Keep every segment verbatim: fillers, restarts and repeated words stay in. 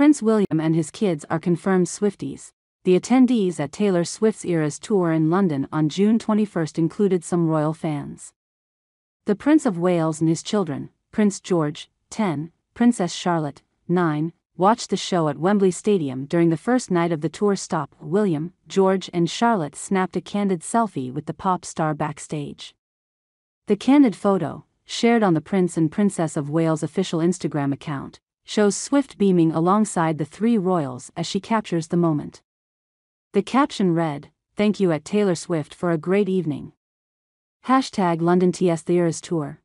Prince William and his kids are confirmed Swifties. The attendees at Taylor Swift's Eras Tour in London on June twenty-first included some royal fans. The Prince of Wales and his children, Prince George, ten, Princess Charlotte, nine, watched the show at Wembley Stadium during the first night of the tour stop. William, George and Charlotte snapped a candid selfie with the pop star backstage. The candid photo, shared on the Prince and Princess of Wales official Instagram account, shows Swift beaming alongside the three royals as she captures the moment. The caption read, "Thank you at Taylor Swift for a great evening. Hashtag London T S The Eras Tour."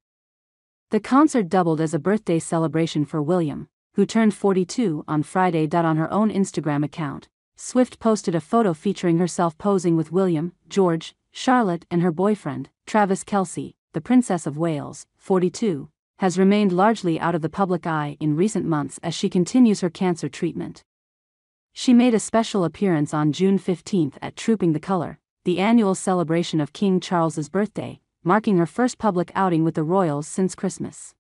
The concert doubled as a birthday celebration for William, who turned forty-two on Friday. On her own Instagram account, Swift posted a photo featuring herself posing with William, George, Charlotte and her boyfriend, Travis Kelce. The Princess of Wales, forty-two, has remained largely out of the public eye in recent months as she continues her cancer treatment. She made a special appearance on June fifteenth at Trooping the Colour, the annual celebration of King Charles's birthday, marking her first public outing with the royals since Christmas.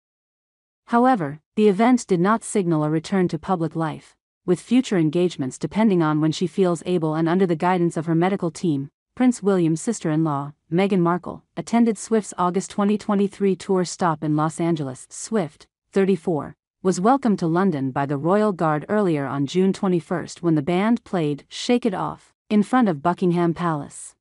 However, the event did not signal a return to public life, with future engagements depending on when she feels able and under the guidance of her medical team. Prince William's sister-in-law, Meghan Markle, attended Swift's August twenty twenty-three tour stop in Los Angeles. Swift, thirty-four. Was welcomed to London by the Royal Guard earlier on June twenty-first when the band played "Shake It Off" in front of Buckingham Palace.